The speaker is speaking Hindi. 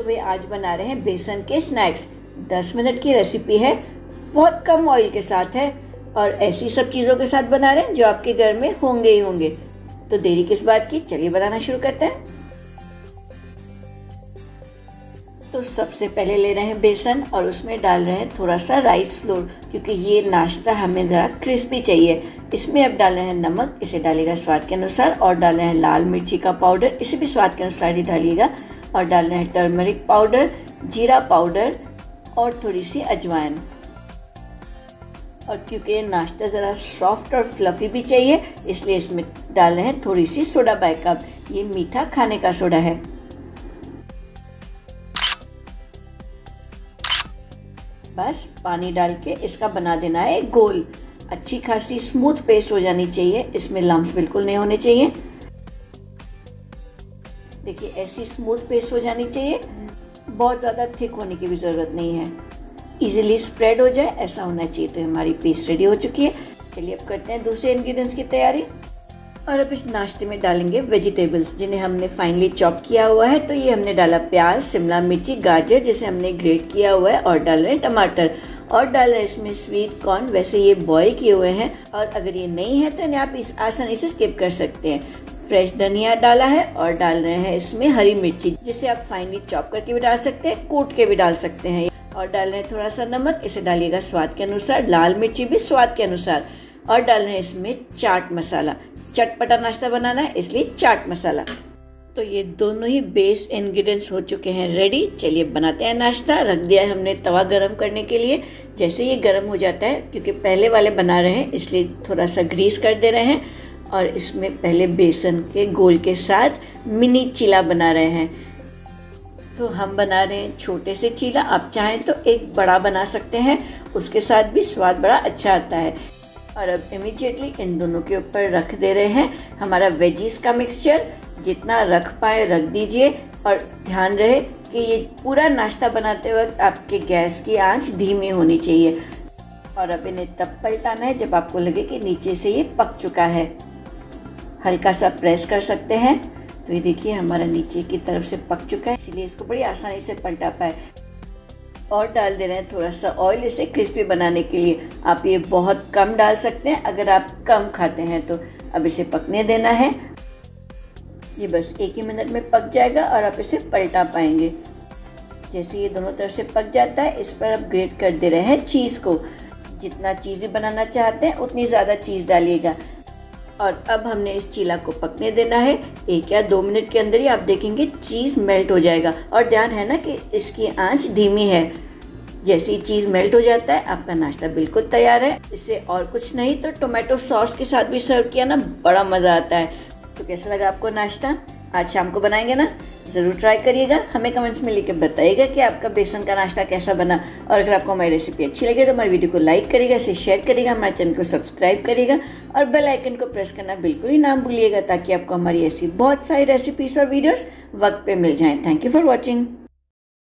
तो भाई आज बना रहे हैं बेसन के स्नैक्स। 10 मिनट की रेसिपी है, बहुत कम ऑयल के साथ है और ऐसी सब चीज़ों के साथ बना रहे हैं जो आपके घर में होंगे ही होंगे। तो देरी किस बात की, चलिए बनाना शुरू करते हैं। तो सबसे पहले ले रहे हैं बेसन और उसमें डाल रहे हैं थोड़ा सा राइस फ्लोर, क्योंकि ये नाश्ता हमें ज़रा क्रिस्पी चाहिए। इसमें अब डाल रहे हैं नमक, इसे डालिएगा स्वाद के अनुसार, और डाल रहे हैं लाल मिर्ची का पाउडर, इसे भी स्वाद के अनुसार ही डालिएगा, और डाल रहे हैं टर्मरिक पाउडर, जीरा पाउडर और थोड़ी सी अजवाइन। और क्योंकि ये नाश्ता ज़रा सॉफ्ट और फ्लफ़ी भी चाहिए, इसलिए इसमें डाल रहे हैं थोड़ी सी सोडा बाय कप, ये मीठा खाने का सोडा है। बस पानी डाल के इसका बना देना है गोल, अच्छी खासी स्मूथ पेस्ट हो जानी चाहिए, इसमें लम्स बिल्कुल नहीं होने चाहिए। देखिए ऐसी स्मूथ पेस्ट हो जानी चाहिए, बहुत ज़्यादा थिक होने की भी ज़रूरत नहीं है, इजीली स्प्रेड हो जाए ऐसा होना चाहिए। तो हमारी पेस्ट रेडी हो चुकी है। चलिए अब करते हैं दूसरे इंग्रेडिएंट्स की तैयारी। और अब इस नाश्ते में डालेंगे वेजिटेबल्स जिन्हें हमने फाइनली चॉप किया हुआ है। तो ये हमने डाला प्याज, शिमला मिर्ची, गाजर जिसे हमने ग्रेट किया हुआ है, और डाल रहे हैं टमाटर, और डाल रहे हैं इसमें स्वीट कॉर्न, वैसे ये बॉईल किए हुए हैं और अगर ये नहीं है तो इन्हें आप इस आसानी से स्किप कर सकते हैं। फ्रेश धनिया डाला है और डाल रहे हैं इसमें हरी मिर्ची जिसे आप फाइनली चॉप करके भी डाल सकते हैं, कूट के भी डाल सकते हैं, और डाल रहे हैं थोड़ा सा नमक, इसे डालिएगा स्वाद के अनुसार, लाल मिर्ची भी स्वाद के अनुसार, और डाल रहे हैं इसमें चाट मसाला। चटपटा नाश्ता बनाना है इसलिए चाट मसाला। तो ये दोनों ही बेस इंग्रेडिएंट्स हो चुके हैं रेडी। चलिए बनाते हैं नाश्ता। रख दिया है हमने तवा गरम करने के लिए। जैसे ये गरम हो जाता है, क्योंकि पहले वाले बना रहे हैं इसलिए थोड़ा सा ग्रीस कर दे रहे हैं, और इसमें पहले बेसन के घोल के साथ मिनी चीला बना रहे हैं। तो हम बना रहे हैं छोटे से चीला, आप चाहें तो एक बड़ा बना सकते हैं, उसके साथ भी स्वाद बड़ा अच्छा आता है। और अब इमीडिएटली इन दोनों के ऊपर रख दे रहे हैं हमारा वेजीज का मिक्सचर, जितना रख पाए रख दीजिए। और ध्यान रहे कि ये पूरा नाश्ता बनाते वक्त आपके गैस की आंच धीमी होनी चाहिए। और अब इन्हें तब पलटाना है जब आपको लगे कि नीचे से ये पक चुका है, हल्का सा प्रेस कर सकते हैं। तो ये देखिए हमारा नीचे की तरफ से पक चुका है, इसलिए इसको बड़ी आसानी से पलटा पाए। और डाल दे रहे हैं थोड़ा सा ऑयल इसे क्रिस्पी बनाने के लिए। आप ये बहुत कम डाल सकते हैं अगर आप कम खाते हैं तो। अब इसे पकने देना है, ये बस एक ही मिनट में पक जाएगा और आप इसे पलटा पाएंगे। जैसे ये दोनों तरफ से पक जाता है, इस पर आप ग्रेट कर दे रहे हैं चीज़ को। जितना चीज़ बनाना चाहते हैं उतनी ज़्यादा चीज़ डालिएगा। और अब हमने इस चीला को पकने देना है। 1 या 2 मिनट के अंदर ही आप देखेंगे चीज़ मेल्ट हो जाएगा। और ध्यान है ना कि इसकी आंच धीमी है। जैसे ही चीज़ मेल्ट हो जाता है आपका नाश्ता बिल्कुल तैयार है। इसे और कुछ नहीं तो टोमेटो सॉस के साथ भी सर्व किया ना, बड़ा मज़ा आता है। तो कैसा लगा आपको नाश्ता? आज शाम को बनाएंगे ना, ज़रूर ट्राई करिएगा। हमें कमेंट्स में लिख बताइएगा कि आपका बेसन का नाश्ता कैसा बना। और अगर आपको हमारी रेसिपी अच्छी लगे तो हमारी वीडियो को लाइक करिएगा, इसे शेयर करिएगा, हमारे चैनल को सब्सक्राइब करिएगा और बेल आइकन को प्रेस करना बिल्कुल ही ना भूलिएगा, ताकि आपको हमारी ऐसी बहुत सारी रेसिपीज़ और वीडियोज़ वक्त पर मिल जाएँ। Thank you for watching.